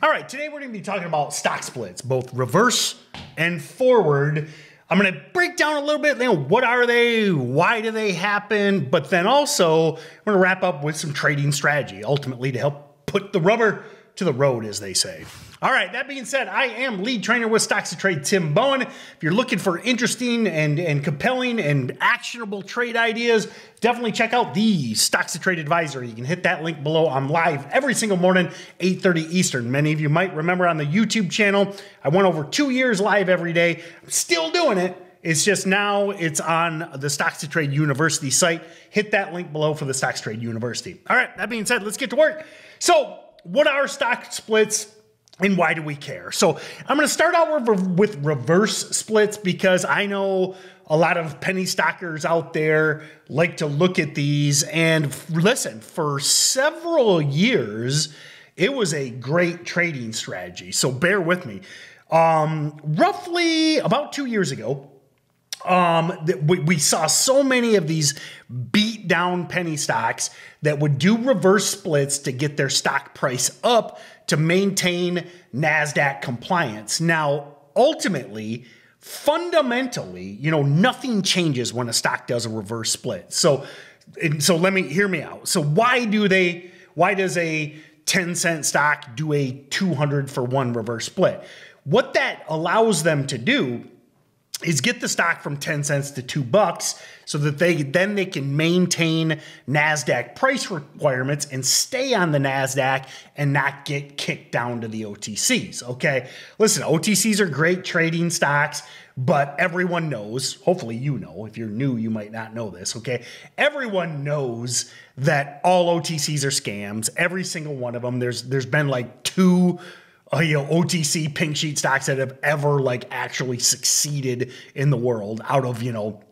All right, today we're going to be talking about stock splits, both reverse and forward. I'm going to break down a little bit, what are they, why do they happen, but then also we're going to wrap up with some trading strategy, ultimately to help put the rubber to the road, as they say. All right, that being said, I am lead trainer with Stocks to Trade, Tim Bohen. If you're looking for interesting and compelling and actionable trade ideas, definitely check out the Stocks to Trade Advisory. You can hit that link below. I'm live every single morning, 8:30 Eastern. Many of you might remember on the YouTube channel, I went over 2 years live every day. I'm still doing it. It's just now it's on the Stocks to Trade University site. Hit that link below for the Stocks to Trade University. All right, that being said, let's get to work. So what are stock splits? And why do we care? So I'm going to start out with reverse splits because I know a lot of penny stockers out there like to look at these. And listen, for several years, it was a great trading strategy. So bear with me. Roughly about 2 years ago, we saw so many of these beat down penny stocks that would do reverse splits to get their stock price up to maintain NASDAQ compliance. Now, ultimately, fundamentally, nothing changes when a stock does a reverse split. So hear me out. So why does a 10-cent stock do a 200-for-1 reverse split? What that allows them to do is get the stock from 10 cents to $2 so that they can maintain NASDAQ price requirements and stay on the NASDAQ and not get kicked down to the OTCs, okay? Listen, OTCs are great trading stocks, but everyone knows, hopefully you know, if you're new, you might not know this, okay? Everyone knows that all OTCs are scams, every single one of them. There's been like two OTC pink sheet stocks that have ever actually succeeded in the world out of,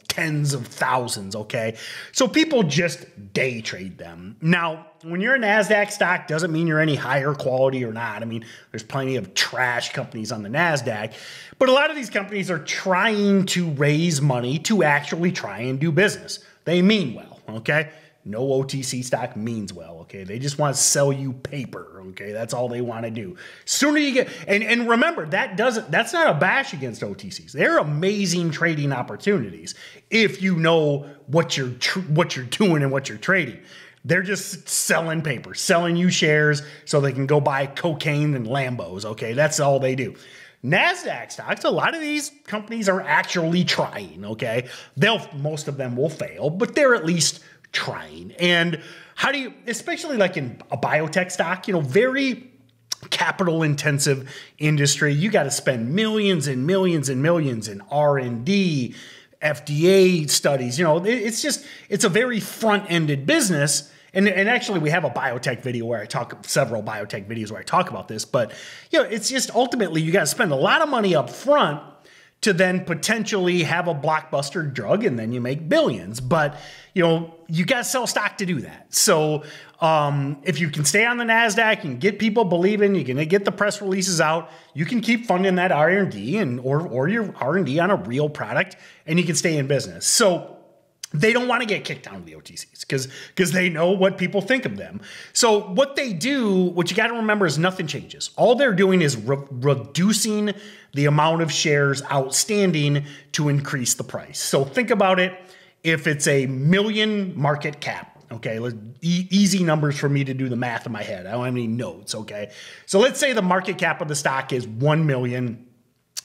tens of thousands, okay? So people just day trade them. Now, when you're a NASDAQ stock, doesn't mean you're any higher quality or not. I mean, there's plenty of trash companies on the NASDAQ, but a lot of these companies are trying to raise money to actually try and do business. They mean well, okay? No OTC stock means well, okay? They just want to sell you paper, okay? That's all they want to do. Sooner you get, and remember, that's not a bash against OTCs. They're amazing trading opportunities if you know what you're doing and what you're trading. They're just selling paper, selling you shares so they can go buy cocaine and Lambos, okay? That's all they do. NASDAQ stocks, a lot of these companies are actually trying, okay? Most of them will fail, but they're at least trying. And how do you, especially in a biotech stock, very capital intensive industry, you got to spend millions and millions and millions in R&D, FDA studies, it's a very front-ended business. And actually we have a biotech video where I talk, several biotech videos where I talk about this, but it's just ultimately you got to spend a lot of money up front to then potentially have a blockbuster drug and then you make billions. But, you got to sell stock to do that. So if you can stay on the NASDAQ and get people believing, you're going to get the press releases out, you can keep funding that R&D or your R&D on a real product and you can stay in business. So they don't want to get kicked down to the OTCs because they know what people think of them. So what they do, what you got to remember is nothing changes. All they're doing is reducing the amount of shares outstanding to increase the price. So think about it. If it's a million market cap, okay, easy numbers for me to do the math in my head. I don't have any notes, okay? So let's say the market cap of the stock is 1 million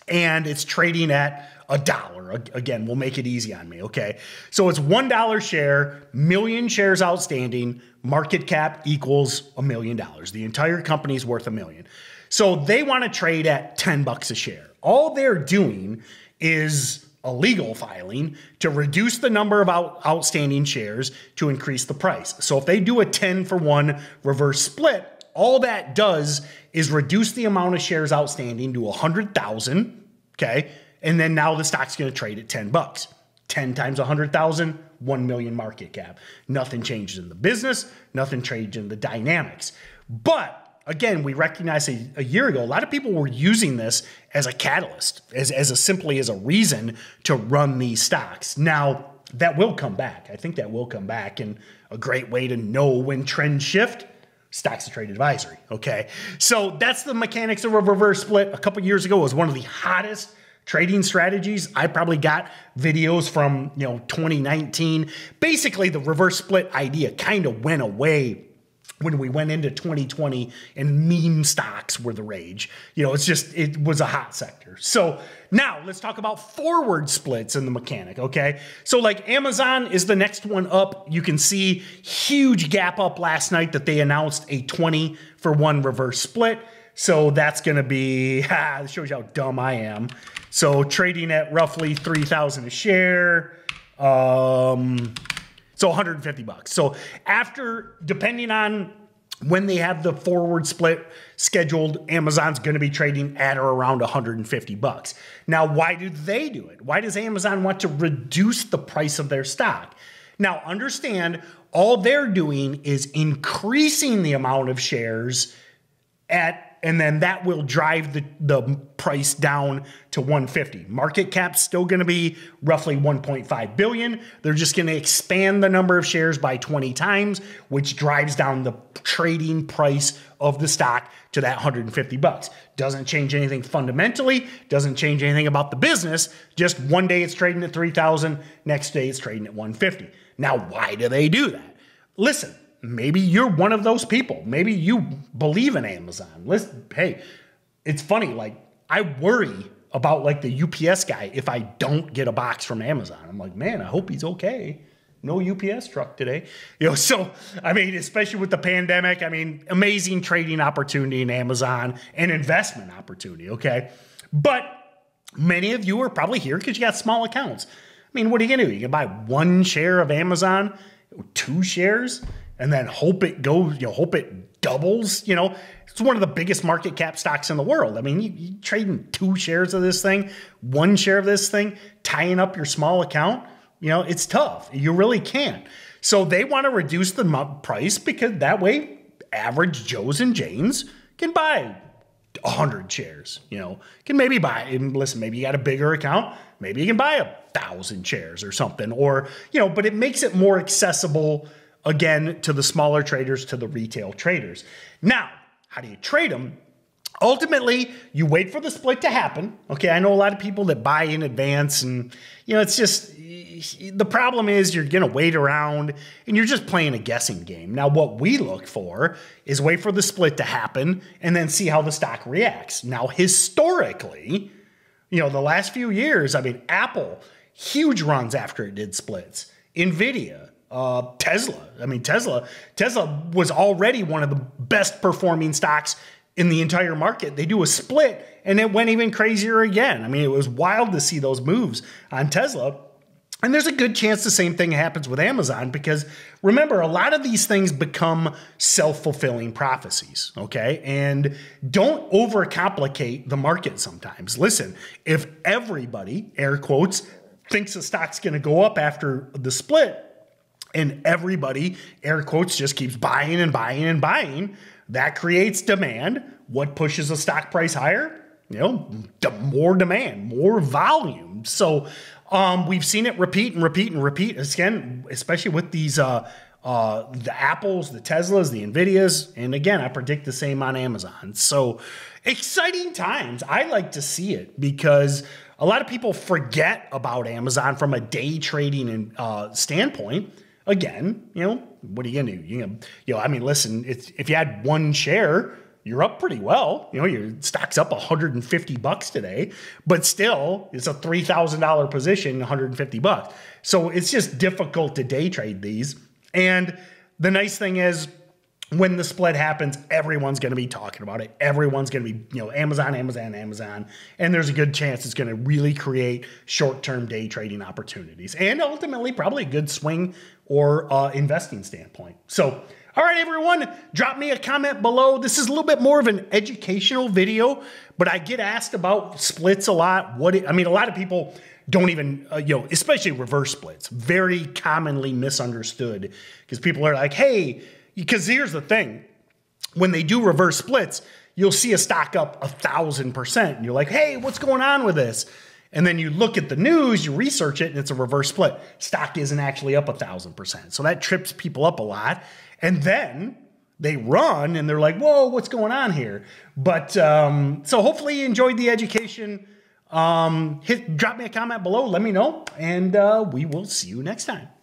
and it's trading at $1. Again, we'll make it easy on me, okay? So it's $1 share, million shares outstanding, market cap equals $1 million. The entire company's worth $1 million. So they want to trade at $10 a share. All they're doing is a legal filing to reduce the number of outstanding shares to increase the price. So if they do a 10-for-1 reverse split, all that does is reduce the amount of shares outstanding to 100,000, okay? And then now the stock's going to trade at $10. 10 times 100,000, 1 million market cap. Nothing changes in the business. Nothing changes in the dynamics. But again, we recognized a year ago, a lot of people were using this as a catalyst, as simply as a reason to run these stocks. Now, that will come back. I think that will come back. And a great way to know when trends shift, Stocks to Trade Advisory, okay? So that's the mechanics of a reverse split. A couple years ago, it was one of the hottest trading strategies. I probably got videos from 2019. Basically, the reverse split idea kind of went away when we went into 2020 and meme stocks were the rage. It was a hot sector. So now let's talk about forward splits and the mechanic, okay? So like Amazon is the next one up. You can see huge gap up last night that they announced a 20-for-1 reverse split. So that's gonna be, this shows you how dumb I am. So trading at roughly 3,000 a share. So 150 bucks. So after, depending on when they have the forward split scheduled, Amazon's going to be trading at or around 150 bucks. Now, why do they do it? Why does Amazon want to reduce the price of their stock? Now, understand, all they're doing is increasing the amount of shares and then that will drive the price down to 150. Market cap's still gonna be roughly 1.5 billion. They're just gonna expand the number of shares by 20 times, which drives down the trading price of the stock to that 150 bucks. Doesn't change anything fundamentally, doesn't change anything about the business. Just one day it's trading at 3,000, next day it's trading at 150. Now, why do they do that? Listen, maybe you're one of those people. Maybe you believe in Amazon. Listen, hey, it's funny. Like, I worry about like the UPS guy if I don't get a box from Amazon. I'm like, man, I hope he's okay. No UPS truck today. So, I mean, especially with the pandemic, I mean, amazing trading opportunity in Amazon and investment opportunity, okay? But many of you are probably here because you got small accounts. I mean, what are you going to do? You can buy one share of Amazon, 2 shares? And then hope it goes, hope it doubles, It's one of the biggest market cap stocks in the world. I mean, you're trading 2 shares of this thing, 1 share of this thing, tying up your small account, it's tough. You really can't. So they want to reduce the price because that way average Joes and Janes can buy 100 shares, can maybe buy, and listen, maybe you got a bigger account, maybe you can buy 1,000 shares or something, or, but it makes it more accessible again, to the smaller traders, to the retail traders. Now, how do you trade them? Ultimately, you wait for the split to happen. Okay, I know a lot of people that buy in advance and, it's just, the problem is you're going to wait around and you're just playing a guessing game. Now, what we look for is wait for the split to happen and then see how the stock reacts. Now, historically, the last few years, I mean, Apple, huge runs after it did splits. Nvidia, Tesla. I mean, Tesla was already one of the best performing stocks in the entire market. They do a split and it went even crazier again. I mean, it was wild to see those moves on Tesla. And there's a good chance the same thing happens with Amazon because remember, a lot of these things become self-fulfilling prophecies, okay? And don't overcomplicate the market sometimes. Listen, if everybody, air quotes, thinks the stock's going to go up after the split, and everybody, air quotes, just keeps buying and buying and buying, that creates demand. What pushes the stock price higher? More demand, more volume. So we've seen it repeat and repeat and repeat again, especially with these the Apples, the Teslas, the Nvidias. And again, I predict the same on Amazon. So exciting times. I like to see it because a lot of people forget about Amazon from a day trading standpoint. Again, what are you gonna do? I mean, listen, if you had 1 share, you're up pretty well. Your stock's up 150 bucks today, but still, it's a $3,000 position, 150 bucks. So it's just difficult to day trade these. And the nice thing is, when the split happens, everyone's going to be talking about it. Everyone's going to be, Amazon, Amazon, Amazon. And there's a good chance it's going to really create short-term day trading opportunities and ultimately probably a good swing or investing standpoint. So, all right, everyone, drop me a comment below. This is a little bit more of an educational video, but I get asked about splits a lot. I mean, a lot of people don't even, especially reverse splits, very commonly misunderstood because people are like, hey, because here's the thing, when they do reverse splits, you'll see a stock up 1,000%. And you're like, hey, what's going on with this? And then you look at the news, you research it, and it's a reverse split. Stock isn't actually up 1,000%. So that trips people up a lot. And then they run and they're like, whoa, what's going on here? But so hopefully you enjoyed the education. Drop me a comment below. Let me know, and we will see you next time.